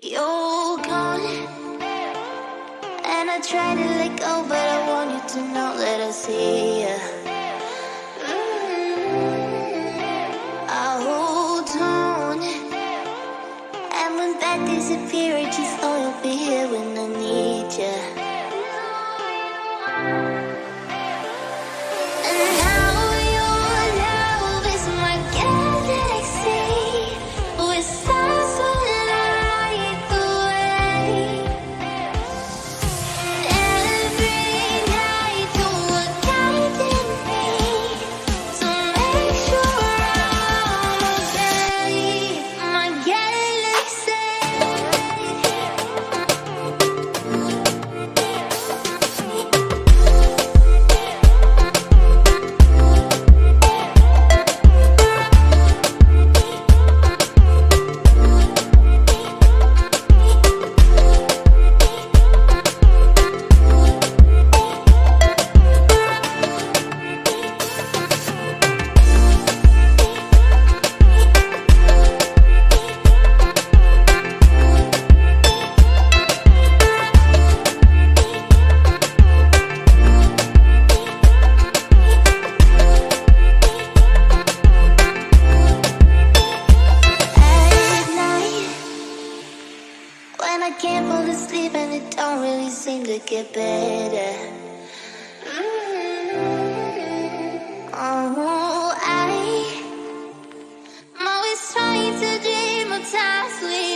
You're gone, and I try to let go, but I want you to know that I see ya. I hold on, and when that disappears, just know you'll be here when I need ya. I can't fall asleep and it don't really seem to get better. I'm always trying to dream of times we